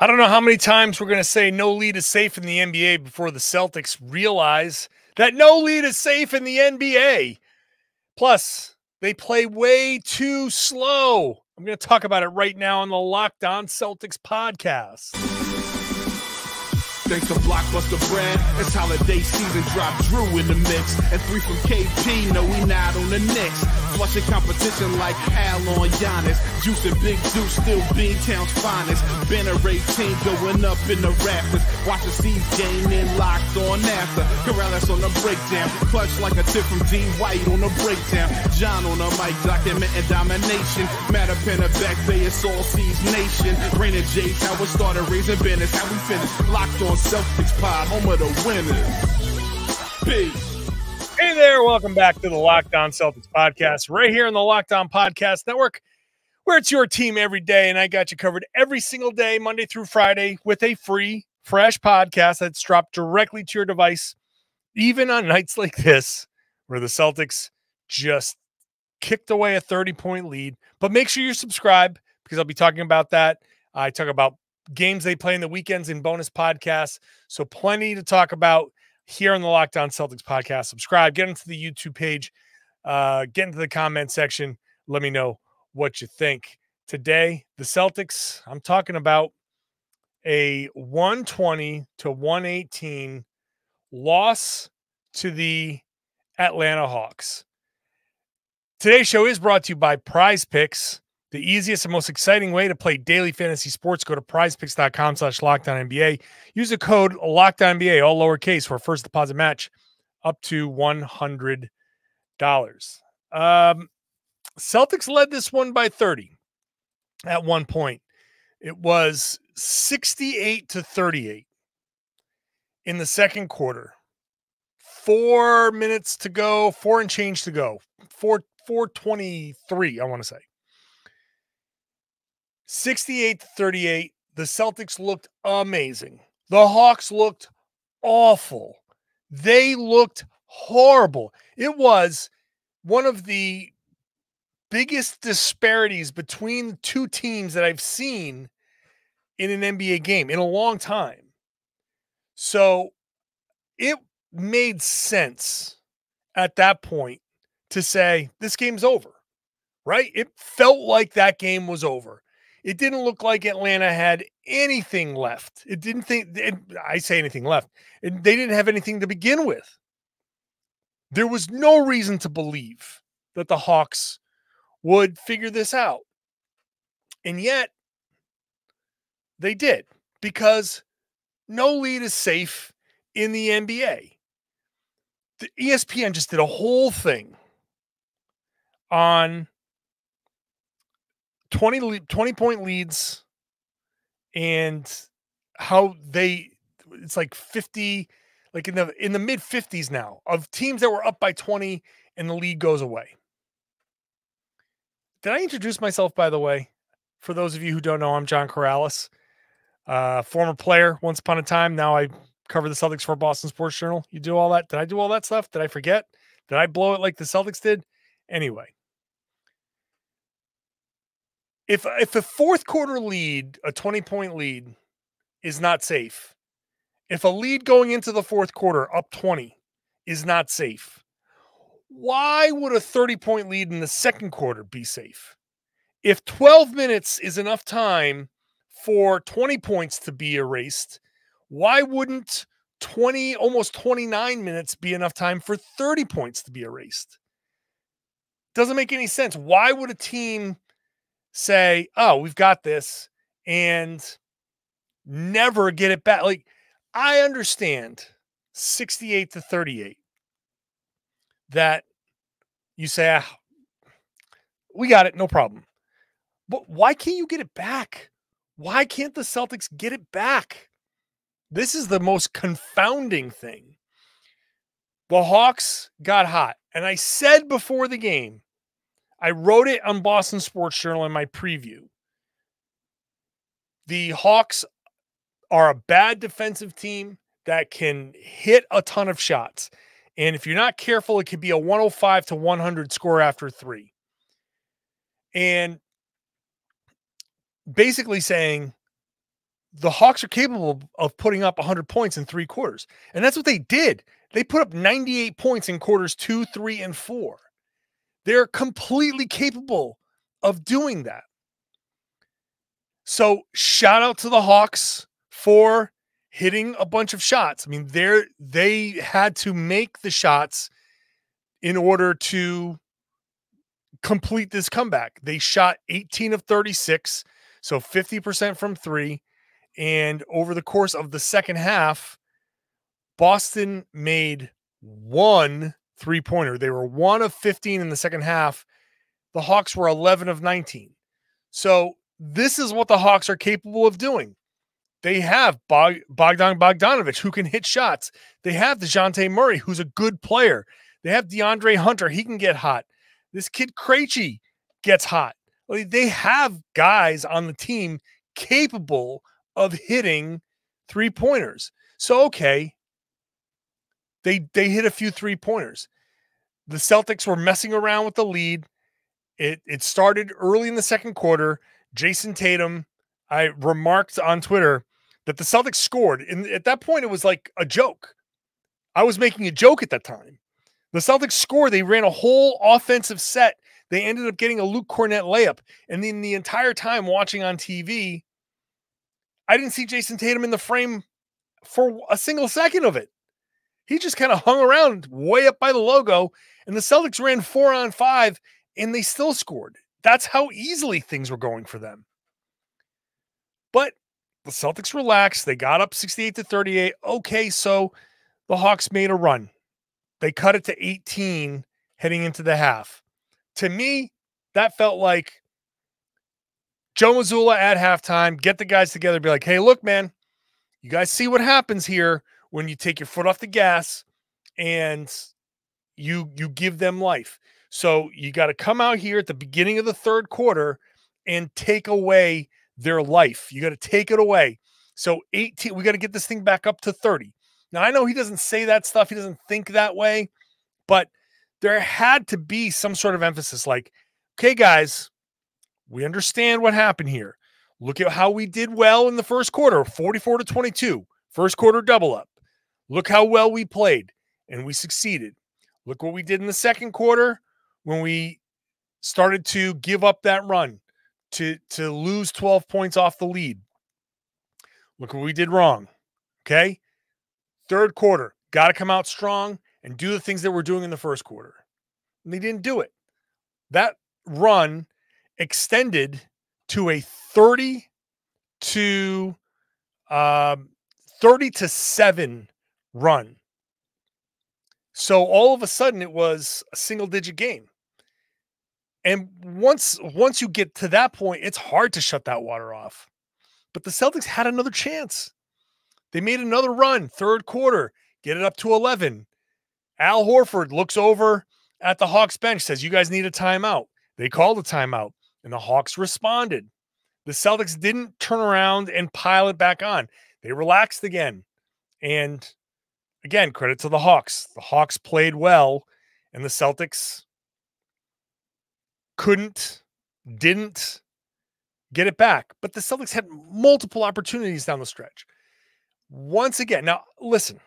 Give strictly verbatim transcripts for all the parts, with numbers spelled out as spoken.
I don't know how many times we're going to say no lead is safe in the N B A before the Celtics realize that no lead is safe in the N B A. Plus, they play way too slow. I'm going to talk about it right now on the Locked On Celtics podcast. Thanks to Blockbuster Brad, it's holiday season, drop Jrue in the mix. And three from K T, no, we not on the Knicks. Flushing competition like Al on Giannis. Juice and Big Zeus, still Beantown's finest. Banner eighteen going up in the rafters. Watch the C's game in Locked On after. Karalis on the breakdown. Clutch like a tip from D. White on the breakdown. John on the mic, documenting domination. Matter pen a back bay, it's all C's nation. Brandon Jays, how we started raising banners, how we finished. Locked On Celtics pod, home of the winners. Peace. Hey there, welcome back to the Locked On Celtics podcast, right here on the Locked On Podcast Network, where it's your team every day, and I got you covered every single day, Monday through Friday, with a free, fresh podcast that's dropped directly to your device, even on nights like this, where the Celtics just kicked away a thirty-point lead. But make sure you subscribe, because I'll be talking about that. I talk about games they play in the weekends in bonus podcasts, so plenty to talk about here on the Locked On Celtics podcast. Subscribe, get into the YouTube page, uh, get into the comment section. Let me know what you think. Today, the Celtics, I'm talking about a one twenty to one eighteen loss to the Atlanta Hawks. Today's show is brought to you by Prize Picks, the easiest and most exciting way to play daily fantasy sports. Go to prizepicks.com slash LockedOnNBA. Use the code LockedOnNBA, all lowercase, for a first deposit match up to one hundred dollars. Um, Celtics led this one by thirty at one point. It was sixty-eight to thirty-eight in the second quarter. Four minutes to go, four and change to go. Four, four twenty-three, I want to say. sixty-eight to thirty-eight, the Celtics looked amazing. The Hawks looked awful. They looked horrible. It was one of the biggest disparities between two teams that I've seen in an N B A game in a long time. So it made sense at that point to say, this game's over, right? It felt like that game was over. It didn't look like Atlanta had anything left. It didn't think, it, I say anything left. It, they didn't have anything to begin with. There was no reason to believe that the Hawks would figure this out. And yet, they did, because no lead is safe in the N B A. The E S P N just did a whole thing on twenty point leads and how they, it's like fifty, like in the in the mid fifties now, of teams that were up by twenty and the lead goes away. Did I introduce myself, by the way? For those of you who don't know, I'm John Karalis, uh, former player once upon a time. Now I cover the Celtics for Boston Sports Journal. You do all that? Did I do all that stuff? Did I forget? Did I blow it like the Celtics did? Anyway. If, if a fourth quarter lead, a twenty-point lead, is not safe, if a lead going into the fourth quarter up twenty is not safe, why would a thirty-point lead in the second quarter be safe? If twelve minutes is enough time for twenty points to be erased, why wouldn't twenty, almost twenty-nine minutes be enough time for thirty points to be erased? Doesn't make any sense. Why would a team say, oh, we've got this, and never get it back? Like, I understand sixty-eight to thirty-eight that you say, ah, we got it, no problem. But why can't you get it back? Why can't the Celtics get it back? This is the most confounding thing. The Hawks got hot, and I said before the game, I wrote it on Boston Sports Journal in my preview. The Hawks are a bad defensive team that can hit a ton of shots. And if you're not careful, it could be a one oh five to one hundred score after three. And basically saying the Hawks are capable of putting up one hundred points in three quarters. And that's what they did. They put up ninety-eight points in quarters two, three, and four. They're completely capable of doing that. So shout out to the Hawks for hitting a bunch of shots. I mean, they're, they had to make the shots in order to complete this comeback. They shot eighteen of thirty-six, so fifty percent from three. And over the course of the second half, Boston made one three-pointer. They were one of fifteen in the second half. The Hawks were eleven of nineteen. So this is what the Hawks are capable of doing. They have Bog- Bogdan Bogdanovich, who can hit shots. They have DeJounte Murray, who's a good player. They have DeAndre Hunter. He can get hot. This kid Krejci gets hot. They have guys on the team capable of hitting three-pointers. So, okay, they, they hit a few three-pointers. The Celtics were messing around with the lead. It, it started early in the second quarter. Jayson Tatum, I remarked on Twitter that the Celtics scored. And at that point, it was like a joke. I was making a joke at that time. The Celtics scored. They ran a whole offensive set. They ended up getting a Luke Kornet layup. And then the entire time watching on T V, I didn't see Jayson Tatum in the frame for a single second of it. He just kind of hung around way up by the logo, and the Celtics ran four on five, and they still scored. That's how easily things were going for them. But the Celtics relaxed. They got up sixty-eight to thirty-eight. Okay, so the Hawks made a run. They cut it to eighteen heading into the half. To me, that felt like Joe Mazzulla at halftime, get the guys together, be like, hey, look, man, you guys see what happens here when you take your foot off the gas and you, you give them life. So you got to come out here at the beginning of the third quarter and take away their life. You got to take it away. So eighteen, we got to get this thing back up to thirty. Now, I know he doesn't say that stuff. He doesn't think that way, but there had to be some sort of emphasis like, okay, guys, we understand what happened here. Look at how we did well in the first quarter, forty-four to twenty-two, first quarter double up. Look how well we played and we succeeded. Look what we did in the second quarter when we started to give up that run to, to lose twelve points off the lead. Look what we did wrong. Okay. Third quarter, got to come out strong and do the things that we're doing in the first quarter. And they didn't do it. That run extended to a thirty to seven run. So all of a sudden it was a single digit game. And once, once you get to that point, it's hard to shut that water off. But the Celtics had another chance. They made another run, third quarter, get it up to eleven. Al Horford looks over at the Hawks bench, says, you guys need a timeout. They called a timeout, and the Hawks responded. The Celtics didn't turn around and pile it back on. They relaxed again. And, again, credit to the Hawks. The Hawks played well, and the Celtics couldn't, didn't get it back. But the Celtics had multiple opportunities down the stretch. Once again, now listen,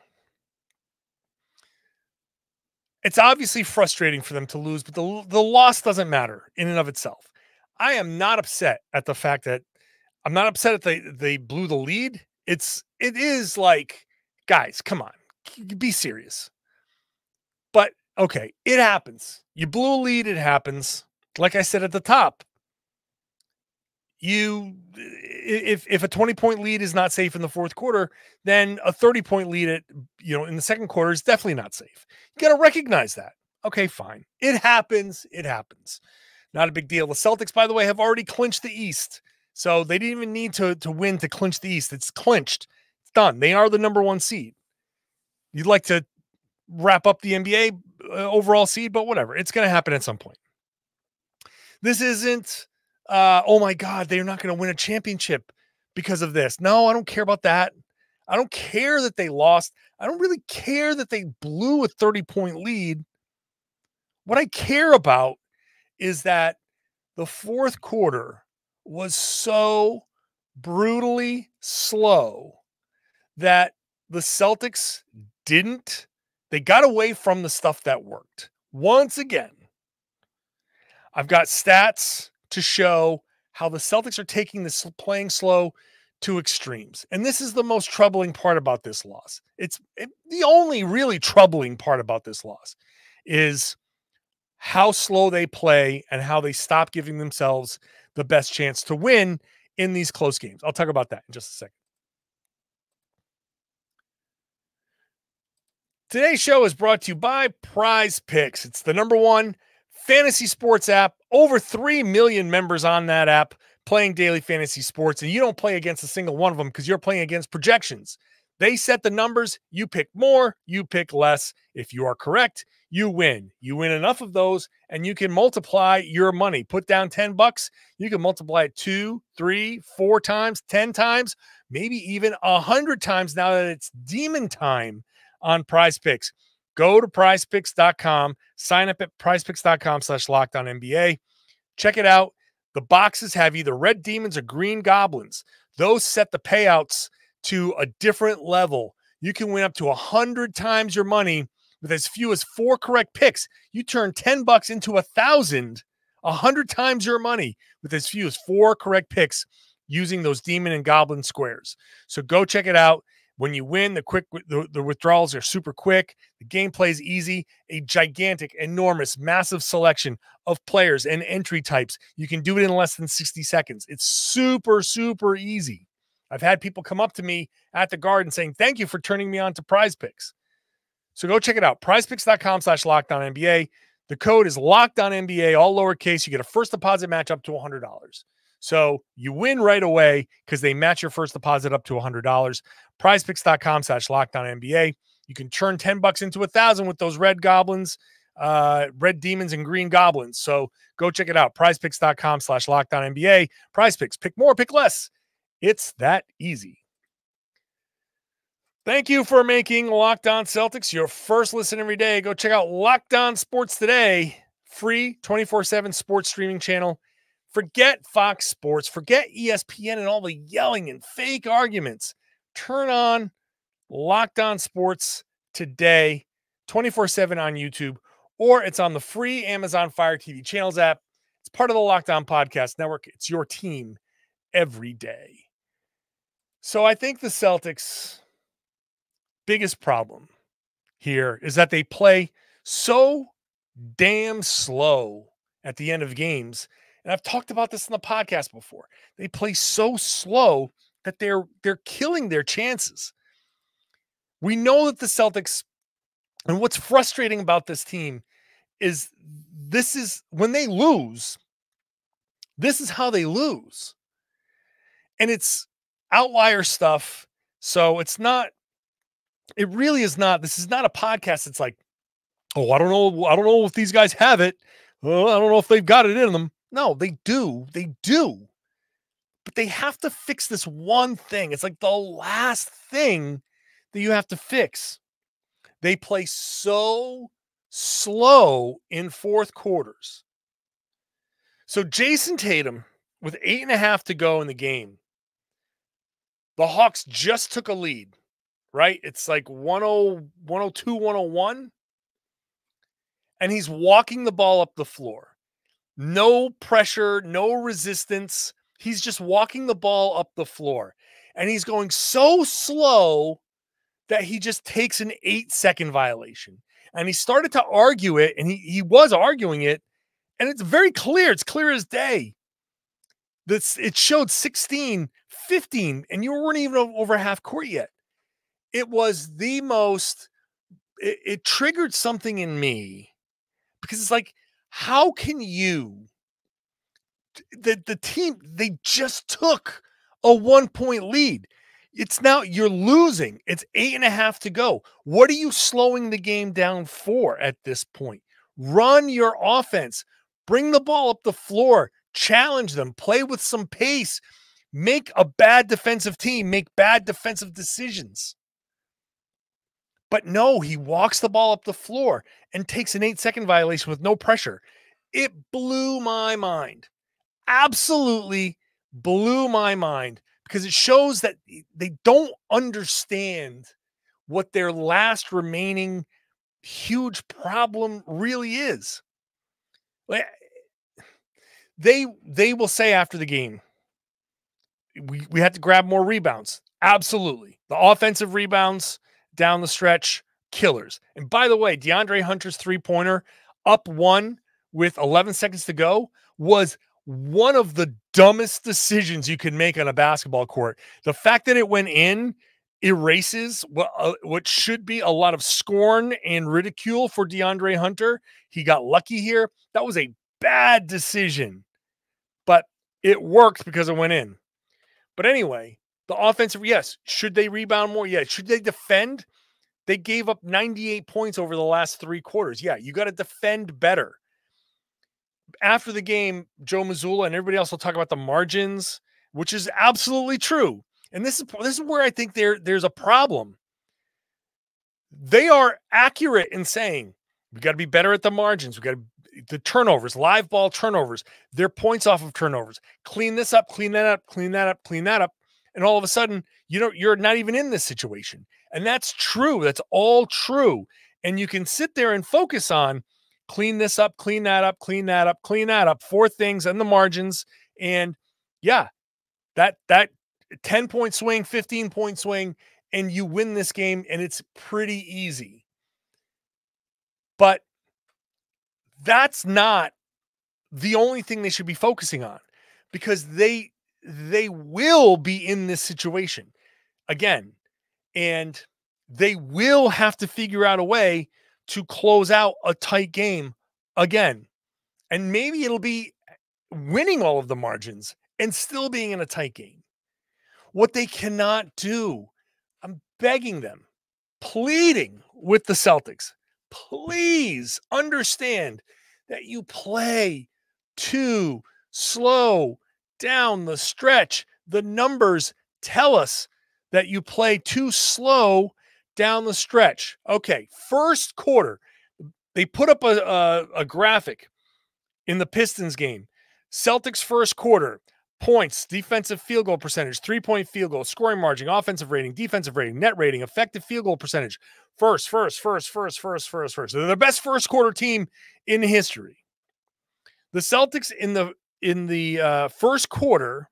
it's obviously frustrating for them to lose, but the, the loss doesn't matter in and of itself. I am not upset at the fact that I'm not upset that they, they blew the lead. It's, it is like, guys, come on, be serious. But okay, it happens. You blew a lead. It happens. Like I said at the top, You, if if a twenty-point lead is not safe in the fourth quarter, then a thirty-point lead at you know in the second quarter is definitely not safe. You got to recognize that. Okay, fine. It happens. It happens. Not a big deal. The Celtics, by the way, have already clinched the East, so they didn't even need to to win to clinch the East. It's clinched. It's done. They are the number one seed. You'd like to wrap up the N B A overall seed, but whatever. It's going to happen at some point. This isn't. Uh, oh my God, they're not going to win a championship because of this. No, I don't care about that. I don't care that they lost. I don't really care that they blew a thirty-point lead. What I care about is that the fourth quarter was so brutally slow that the Celtics didn't. They got away from the stuff that worked. Once again, I've got stats to show how the Celtics are taking this playing slow to extremes. And this is the most troubling part about this loss. It's it, the only really troubling part about this loss is how slow they play and how they stop giving themselves the best chance to win in these close games. I'll talk about that in just a second. Today's show is brought to you by Prize Picks. It's the number one fantasy sports app, over three million members on that app playing daily fantasy sports, and you don't play against a single one of them because you're playing against projections. They set the numbers. You pick more, you pick less. If you are correct, you win. You win enough of those, and you can multiply your money. Put down ten bucks. You can multiply it two, three, four times, ten times, maybe even one hundred times now that it's demon time on Prize Picks. Go to prize picks dot com, sign up at prize picks dot com slash locked on N B A. Check it out. The boxes have either red demons or green goblins. Those set the payouts to a different level. You can win up to one hundred times your money with as few as four correct picks. You turn ten bucks into one thousand, one hundred times your money with as few as four correct picks using those demon and goblin squares. So go check it out. When you win, the quick the, the withdrawals are super quick. The gameplay is easy. A gigantic, enormous, massive selection of players and entry types. You can do it in less than sixty seconds. It's super, super easy. I've had people come up to me at the Garden saying, thank you for turning me on to Prize Picks. So go check it out. prize picks dot com slash locked on N B A. The code is locked on N B A, all lowercase. You get a first deposit match up to one hundred dollars. So you win right away because they match your first deposit up to one hundred dollars. prize picks dot com slash locked on N B A. You can turn ten bucks into one thousand with those red goblins, uh, red demons, and green goblins. So go check it out. prize picks dot com slash locked on N B A. Prize Picks. Pick more, pick less. It's that easy. Thank you for making Locked On Celtics your first listen every day. Go check out Locked On Sports Today, free twenty-four seven sports streaming channel. Forget Fox Sports, forget E S P N and all the yelling and fake arguments. Turn on Locked On Sports Today, twenty-four seven on YouTube, or it's on the free Amazon Fire T V Channels app. It's part of the Locked On Podcast Network. It's your team every day. So I think the Celtics' biggest problem here is that they play so damn slow at the end of games. And I've talked about this in the podcast before. They play so slow that they're they're killing their chances. We know that the Celtics, and what's frustrating about this team is this is when they lose, this is how they lose. And it's outlier stuff. So it's not, it really is not, this is not a podcast. It's like, oh, I don't know. I don't know if these guys have it. Oh, I don't know if they've got it in them. No, they do. They do. But they have to fix this one thing. It's like the last thing that you have to fix. They play so slow in fourth quarters. So Jayson Tatum, with eight and a half to go in the game, the Hawks just took a lead, right? It's like one oh two, one oh one. And he's walking the ball up the floor. No pressure, no resistance. He's just walking the ball up the floor. And he's going so slow that he just takes an eight-second violation. And he started to argue it, and he, he was arguing it. And it's very clear. It's clear as day. That's, it showed sixteen, fifteen, and you weren't even over half court yet. It was the most, it, it triggered something in me. Because it's like, how can you, the, the team, they just took a one-point lead. It's now, you're losing. It's eight and a half to go. What are you slowing the game down for at this point? Run your offense. Bring the ball up the floor. Challenge them. Play with some pace. Make a bad defensive team. Make bad defensive decisions. But no, he walks the ball up the floor and takes an eight-second violation with no pressure. It blew my mind. Absolutely blew my mind. because it shows that they don't understand what their last remaining huge problem really is. They, they will say after the game, we, we have to grab more rebounds. Absolutely. The offensive rebounds down the stretch, killers. And by the way, DeAndre Hunter's three-pointer up one with eleven seconds to go was one of the dumbest decisions you could make on a basketball court. The fact that it went in erases what, uh, what should be a lot of scorn and ridicule for DeAndre Hunter. He got lucky here. That was a bad decision, but it worked because it went in. But anyway, the offensive, yes. Should they rebound more? Yeah. Should they defend? They gave up ninety-eight points over the last three quarters. Yeah. You got to defend better. After the game, Joe Mazzulla and everybody else will talk about the margins, which is absolutely true. And this is, this is where I think there, there's a problem. They are accurate in saying, we got to be better at the margins. We got to, the turnovers, live ball turnovers, their points off of turnovers, clean this up, clean that up, clean that up, clean that up. And all of a sudden, you know, you're not even in this situation. And that's true. That's all true. And you can sit there and focus on clean this up, clean that up, clean that up, clean that up, four things and the margins. And yeah, that, that ten point swing, fifteen point swing, and you win this game. And it's pretty easy, but that's not the only thing they should be focusing on, because they, they will be in this situation again, and they will have to figure out a way to close out a tight game again. And maybe it'll be winning all of the margins and still being in a tight game. What they cannot do, I'm begging them, pleading with the Celtics, please understand that you play too slow down the stretch. The numbers tell us that you play too slow down the stretch. Okay, first quarter, they put up a, a, a graphic in the Pistons game. Celtics first quarter, points, defensive field goal percentage, three-point field goal, scoring margin, offensive rating, defensive rating, net rating, effective field goal percentage. First, first, first, first, first, first, first. They're the best first quarter team in history. The Celtics in the in the uh, first quarter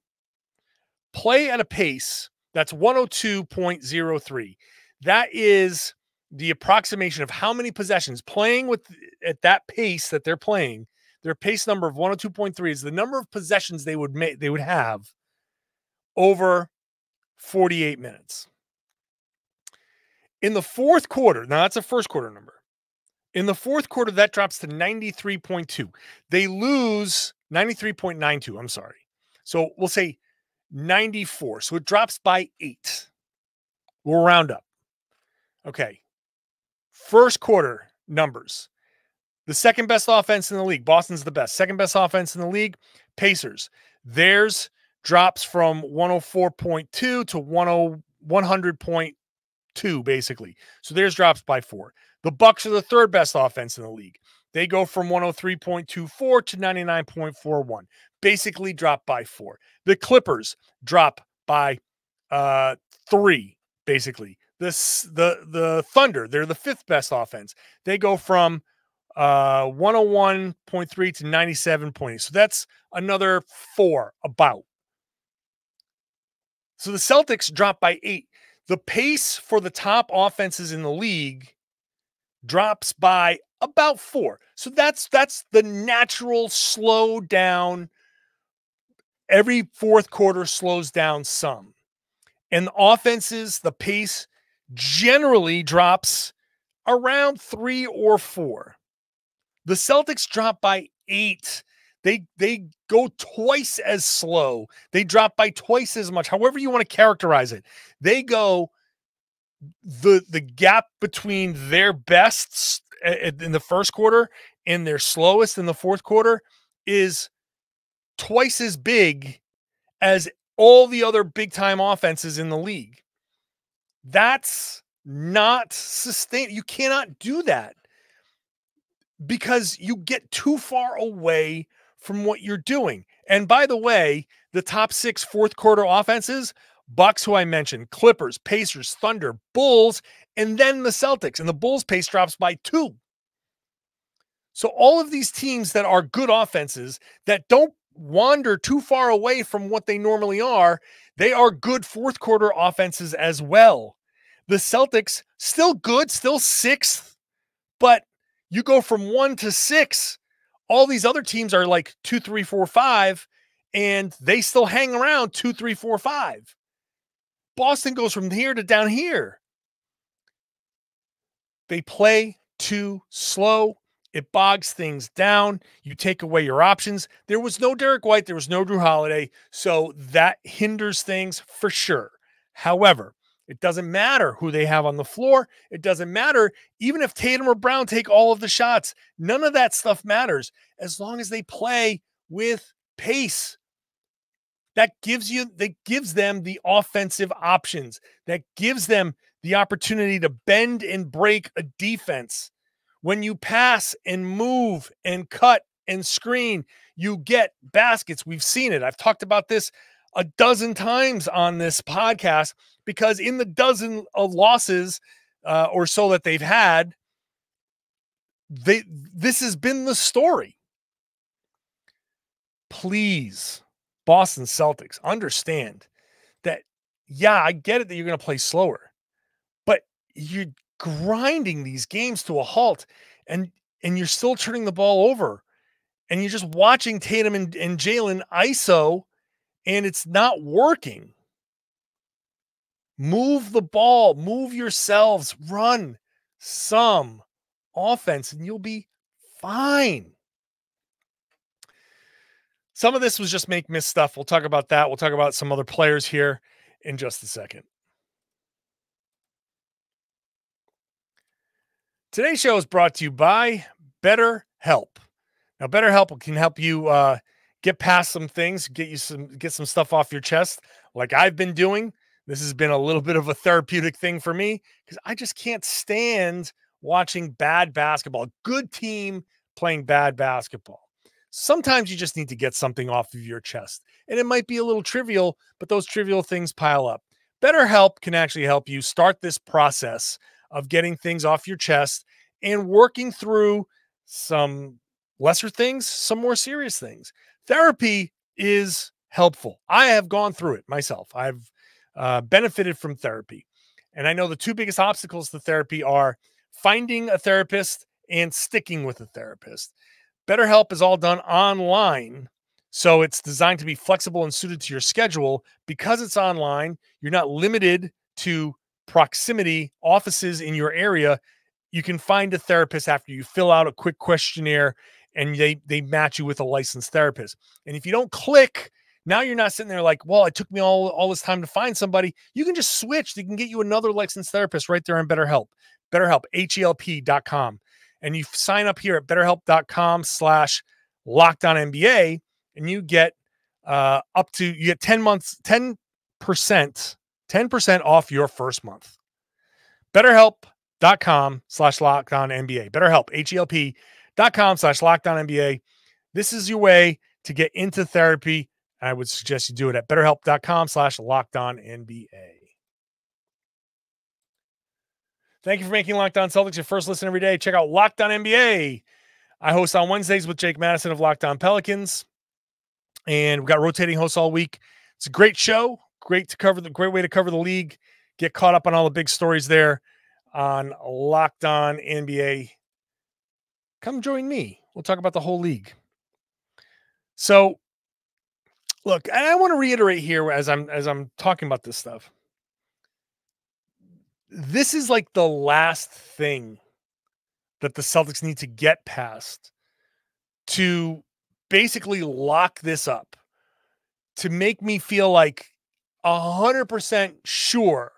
play at a pace that's one oh two point oh three. That is the approximation of how many possessions playing with at that pace that they're playing. Their pace number of one oh two point three is the number of possessions they would make, they would have over forty-eight minutes. In the fourth quarter, now that's a first quarter number. In the fourth quarter, that drops to ninety-three point two. They lose ninety-three point nine two, I'm sorry. So we'll say ninety-four. So it drops by eight. We'll round up. Okay. First quarter numbers. The second best offense in the league. Boston's the best. Second best offense in the league. Pacers. Theirs drops from one oh four point two to one hundred point two, basically. So theirs drops by four. The Bucks are the third best offense in the league. They go from one oh three point two four to ninety-nine point four one. Basically drop by four. The Clippers drop by uh, three, basically. This, the, the Thunder, they're the fifth best offense. They go from Uh, one oh one point three to ninety-seven point eight. So that's another four about. So the Celtics dropped by eight. The pace for the top offenses in the league drops by about four. So that's, that's the natural slow down. Every fourth quarter slows down some. And the offenses, the pace generally drops around three or four. The Celtics drop by eight. They, they go twice as slow. They drop by twice as much. However you want to characterize it, they go the, the gap between their best in the first quarter and their slowest in the fourth quarter is twice as big as all the other big time offenses in the league. That's not sustained. You cannot do that, because you get too far away from what you're doing. And by the way, the top six fourth quarter offenses, Bucks, who I mentioned, Clippers, Pacers, Thunder, Bulls, and then the Celtics. And the Bulls' pace drops by two. So all of these teams that are good offenses that don't wander too far away from what they normally are, they are good fourth quarter offenses as well. The Celtics, still good, still sixth, but you go from one to six. All these other teams are like two, three, four, five, and they still hang around two, three, four, five. Boston goes from here to down here. They play too slow. It bogs things down. You take away your options. There was no Derrick White. There was no Jrue Holiday. So that hinders things for sure. However, it doesn't matter who they have on the floor. It doesn't matter. Even if Tatum or Brown take all of the shots, none of that stuff matters as long as they play with pace. That gives you, that gives them the offensive options. That gives them the opportunity to bend and break a defense. When you pass and move and cut and screen, you get baskets. We've seen it. I've talked about this a dozen times on this podcast because in the dozen of losses uh, or so that they've had, they, this has been the story. Please, Boston Celtics, understand that, yeah, I get it that you're going to play slower, but you're grinding these games to a halt, and and you're still turning the ball over, and you're just watching Tatum and, and Jalen I S O, and it's not working. Move the ball, move yourselves, run some offense, and you'll be fine. Some of this was just make miss stuff. We'll talk about that. We'll talk about some other players here in just a second. Today's show is brought to you by BetterHelp. Now, BetterHelp can help you uh, get past some things, get you some, get some stuff off your chest, like I've been doing. This has been a little bit of a therapeutic thing for me because I just can't stand watching bad basketball. A good team playing bad basketball. Sometimes you just need to get something off of your chest, and it might be a little trivial, but those trivial things pile up. BetterHelp can actually help you start this process of getting things off your chest and working through some lesser things, some more serious things. Therapy is helpful. I have gone through it myself. I've uh, benefited from therapy. And I know the two biggest obstacles to therapy are finding a therapist and sticking with a therapist. BetterHelp is all done online, so it's designed to be flexible and suited to your schedule. Because it's online, you're not limited to proximity, offices in your area. You can find a therapist after you fill out a quick questionnaire, and they, they match you with a licensed therapist. And if you don't click, now you're not sitting there like, well, it took me all, all this time to find somebody. You can just switch. They can get you another licensed therapist right there on BetterHelp. BetterHelp, H E L P dot com. And you sign up here at BetterHelp.com slash Locked On N B A, and you get uh, up to, you get ten months, ten percent ten percent off your first month. BetterHelp.com slash LockedOnNBA. BetterHelp, H E L P dot com slash LockedOnNBA. This is your way to get into therapy. I would suggest you do it at BetterHelp.com slash LockedOnNBA. Thank you for making Locked On Celtics your first listen every day. Check out Locked On N B A. I host on Wednesdays with Jake Madison of Locked On Pelicans. And we've got rotating hosts all week. It's a great show. Great to cover the great way to cover the league. Get caught up on all the big stories there on Locked On N B A. Come join me. We'll talk about the whole league. So, look, and I want to reiterate here as I'm as I'm talking about this stuff. This is like the last thing that the Celtics need to get past to basically lock this up, to make me feel like one hundred percent sure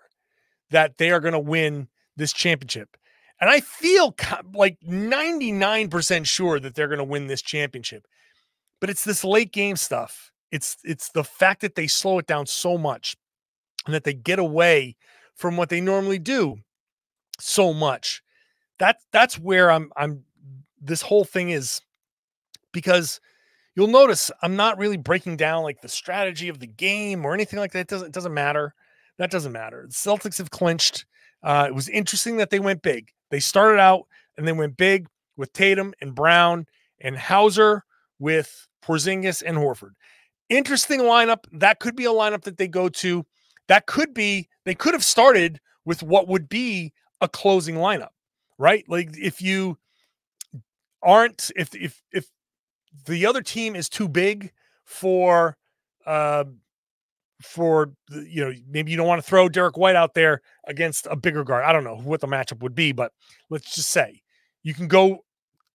that they are going to win this championship. And I feel like ninety-nine percent sure that they're going to win this championship. But it's this late game stuff. It's it's the fact that they slow it down so much and that they get away from what they normally do so much. That that's where I'm I'm this whole thing is, because You'll notice I'm not really breaking down like the strategy of the game or anything like that. It doesn't, it doesn't matter. That doesn't matter. The Celtics have clinched. Uh, it was interesting that they went big. They started out and they went big with Tatum and Brown and Hauser with Porzingis and Horford. Interesting lineup. That could be a lineup that they go to. That could be, they could have started with what would be a closing lineup, right? Like if you aren't, if, if, if, the other team is too big for, uh, for, you know, maybe you don't want to throw Derrick White out there against a bigger guard. I don't know what the matchup would be, but let's just say you can go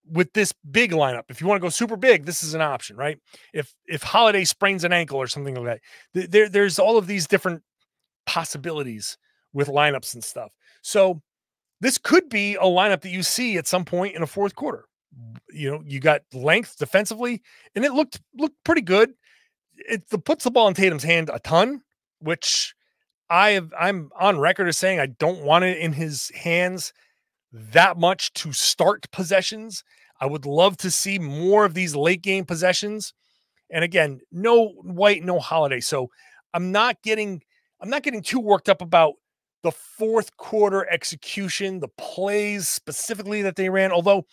with this big lineup. If you want to go super big, this is an option, right? If, if Holiday sprains an ankle or something like that, there, there's all of these different possibilities with lineups and stuff. So this could be a lineup that you see at some point in a fourth quarter. You know, you got length defensively, and it looked looked pretty good. It puts the ball in Tatum's hand a ton, which I have, I'm on record as saying I don't want it in his hands that much to start possessions. I would love to see more of these late game possessions. And again, no White, no Holiday. So I'm not getting I'm not getting too worked up about the fourth quarter execution, the plays specifically that they ran, although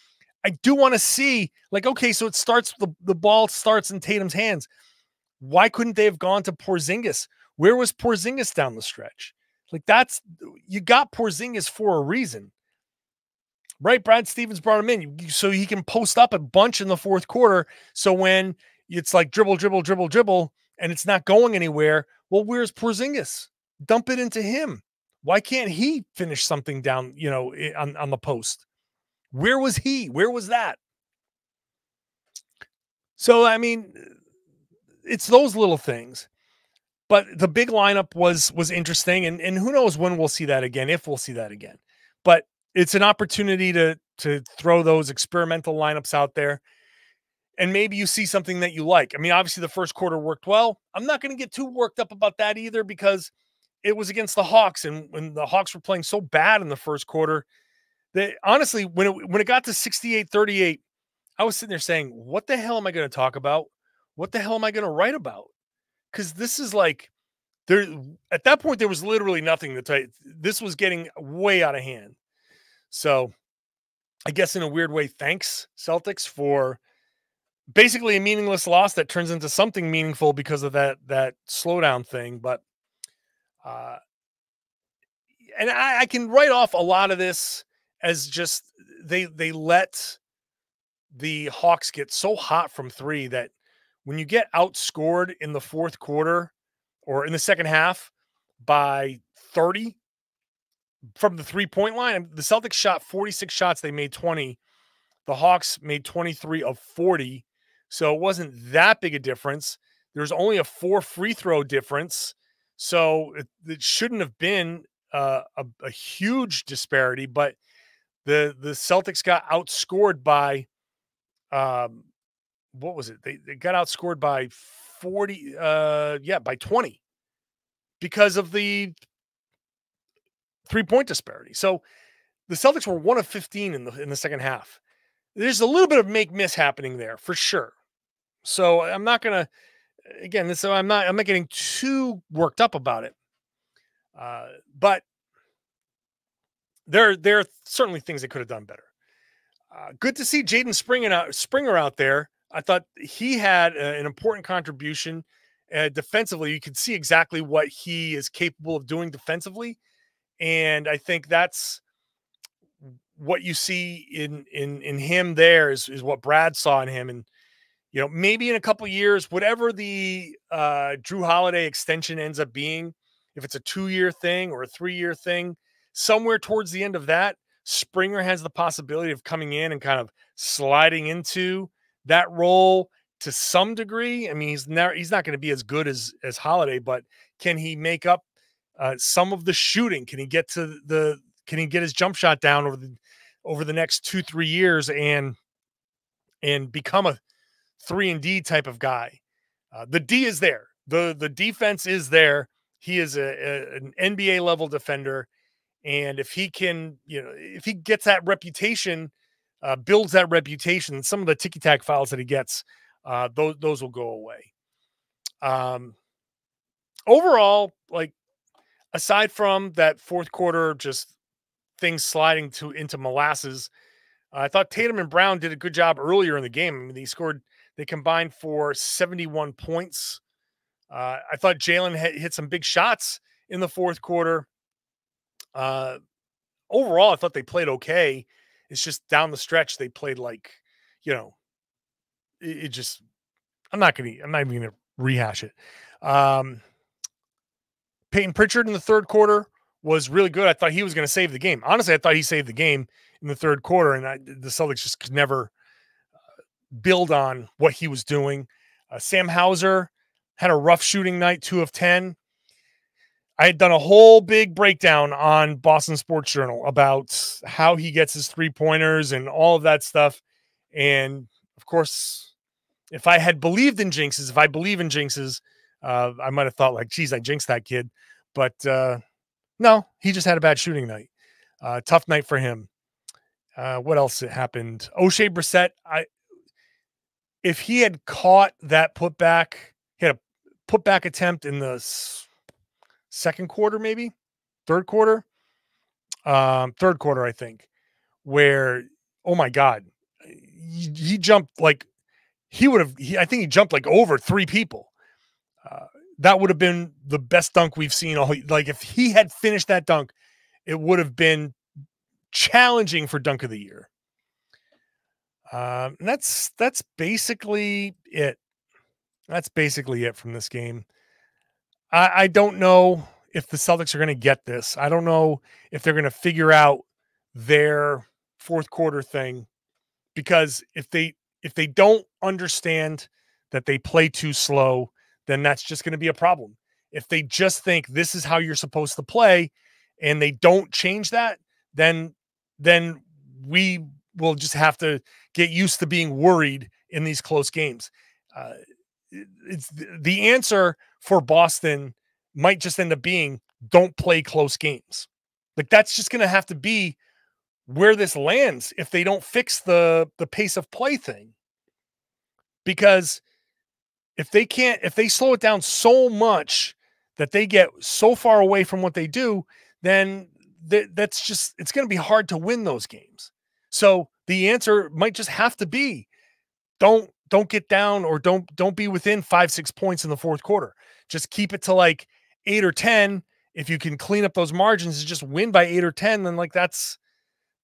I do want to see, like, okay, so it starts, the, the ball starts in Tatum's hands. Why couldn't they have gone to Porzingis? Where was Porzingis down the stretch? Like, that's, you got Porzingis for a reason, right? Brad Stevens brought him in so he can post up a bunch in the fourth quarter. So when it's like dribble, dribble, dribble, dribble, and it's not going anywhere, well, where's Porzingis? Dump it into him. Why can't he finish something down, you know, on, on the post? Where was he? Where was that? So, I mean, it's those little things. But the big lineup was was interesting, and, and who knows when we'll see that again, if we'll see that again. But it's an opportunity to, to throw those experimental lineups out there, and maybe you see something that you like. I mean, obviously the first quarter worked well. I'm not going to get too worked up about that either because it was against the Hawks, and when the Hawks were playing so bad in the first quarter, They, honestly, when it, when it got to sixty-eight thirty-eight, I was sitting there saying, what the hell am I going to talk about? What the hell am I going to write about? Because this is like, there at that point, there was literally nothing to tell you. This was getting way out of hand. So I guess in a weird way, thanks, Celtics, for basically a meaningless loss that turns into something meaningful because of that, that slowdown thing. But, uh, and I, I can write off a lot of this as just they they let the Hawks get so hot from three that when you get outscored in the fourth quarter or in the second half by thirty from the three-point line, the Celtics shot forty-six shots. They made twenty. The Hawks made twenty-three of forty, so it wasn't that big a difference. There's only a four free throw difference, so it, it shouldn't have been uh, a, a huge disparity, but The the Celtics got outscored by, um, what was it? They, they got outscored by forty, uh, yeah, by twenty because of the three-point disparity. So the Celtics were one of fifteen in the in the second half. There's a little bit of make-miss happening there for sure. So I'm not gonna, again, this I'm not I'm not getting too worked up about it, uh, but. There, there are certainly things they could have done better. Uh, good to see Jaden Springer out, Springer out there. I thought he had uh, an important contribution uh, defensively. You could see exactly what he is capable of doing defensively, and I think that's what you see in in in him. There is is what Brad saw in him, and you know maybe in a couple of years, whatever the uh, Jrue Holiday extension ends up being, if it's a two-year thing or a three-year thing. Somewhere towards the end of that, Springer has the possibility of coming in and kind of sliding into that role to some degree. I mean, he's never, he's not going to be as good as, as Holiday, but can he make up uh, some of the shooting? Can he get to the, can he get his jump shot down over the, over the next two, three years and, and become a three and D type of guy? Uh, the D is there. The, the defense is there. He is a, a, an N B A level defender. And if he can, you know, if he gets that reputation, uh, builds that reputation, some of the ticky-tack fouls that he gets Uh, those those will go away. Um, overall, like aside from that fourth quarter, just things sliding to into molasses. Uh, I thought Tatum and Brown did a good job earlier in the game. I mean, they scored, they combined for seventy-one points. Uh, I thought Jalen had hit some big shots in the fourth quarter. Uh, overall, I thought they played okay. It's just down the stretch, they played like, you know, it, it just, I'm not going to, I'm not even going to rehash it. Um, Payton Pritchard in the third quarter was really good. I thought he was going to save the game. Honestly, I thought he saved the game in the third quarter, and I, the Celtics just could never build on what he was doing. Uh, Sam Hauser had a rough shooting night, two of ten. I had done a whole big breakdown on Boston Sports Journal about how he gets his three-pointers and all of that stuff. And, of course, if I had believed in jinxes, if I believe in jinxes, uh, I might have thought, like, geez, I jinxed that kid. But, uh, no, he just had a bad shooting night. Uh, tough night for him. Uh, what else happened? O'Shea Brissett, I, if he had caught that putback, he had a putback attempt in the second quarter, maybe third quarter, um, third quarter, I think, where, oh my God, he, he jumped like he would have, he, I think he jumped like over three people. Uh, that would have been the best dunk we've seen all. Like if he had finished that dunk, it would have been challenging for dunk of the year. Um, and that's, that's basically it. That's basically it from this game. I, I don't know if the Celtics are going to get this. I don't know if they're going to figure out their fourth quarter thing, because if they, if they don't understand that they play too slow, then that's just going to be a problem. If they just think this is how you're supposed to play and they don't change that, then, then we will just have to get used to being worried in these close games. Uh, it's the answer for Boston might just end up being don't play close games. Like that's just going to have to be where this lands if they don't fix the, the pace of play thing, because if they can't, if they slow it down so much that they get so far away from what they do, then th- that's just, it's going to be hard to win those games. So the answer might just have to be don't, Don't get down or don't don't be within five, six points in the fourth quarter. Just keep it to like eight or ten. If you can clean up those margins and just win by eight or ten, then like that's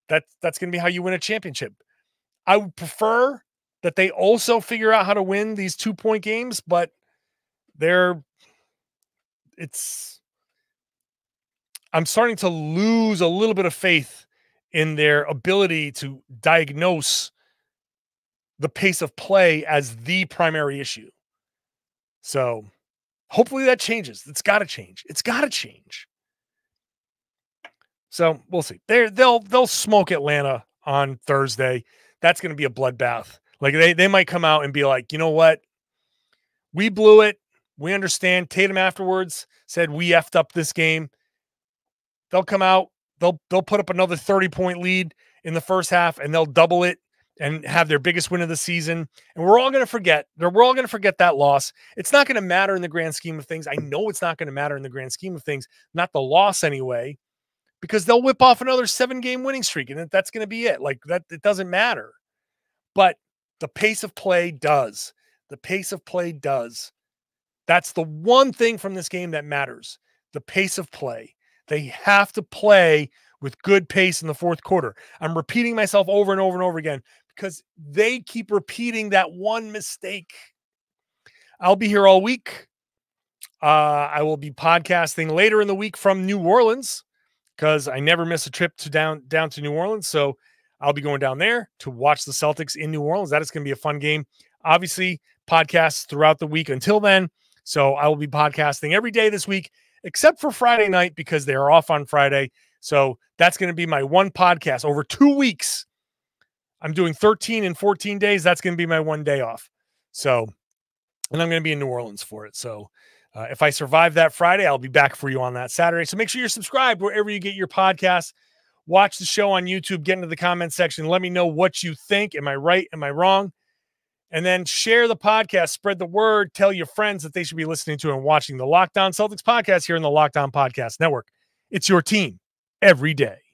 that's that's gonna be how you win a championship. I would prefer that they also figure out how to win these two-point games, but they're it's I'm starting to lose a little bit of faith in their ability to diagnose the pace of play as the primary issue. So hopefully that changes. It's got to change. It's got to change. So we'll see. They're, they'll they'll smoke Atlanta on Thursday. That's going to be a bloodbath. Like they they might come out and be like, you know what, we blew it. We understand. Tatum afterwards said we effed up this game. They'll come out. They'll they'll put up another thirty point lead in the first half and they'll double it and have their biggest win of the season. And we're all going to forget. We're all going to forget that loss. It's not going to matter in the grand scheme of things. I know it's not going to matter in the grand scheme of things. Not the loss anyway, because they'll whip off another seven-game winning streak, and that's going to be it. Like that, it doesn't matter. But the pace of play does. The pace of play does. That's the one thing from this game that matters. The pace of play. They have to play with good pace in the fourth quarter. I'm repeating myself over and over and over again, because they keep repeating that one mistake. I'll be here all week. Uh, I will be podcasting later in the week from New Orleans, because I never miss a trip to down, down to New Orleans. So I'll be going down there to watch the Celtics in New Orleans. That is going to be a fun game. Obviously, podcasts throughout the week until then. So I will be podcasting every day this week, except for Friday night, because they are off on Friday. So that's going to be my one podcast over two weeks. I'm doing thirteen in fourteen days. That's going to be my one day off. So, and I'm going to be in New Orleans for it. So uh, if I survive that Friday, I'll be back for you on that Saturday. So make sure you're subscribed wherever you get your podcasts. Watch the show on YouTube. Get into the comment section. Let me know what you think. Am I right? Am I wrong? And then share the podcast, spread the word, tell your friends that they should be listening to and watching the Locked On Celtics podcast here in the Locked On Podcast Network. It's your team every day.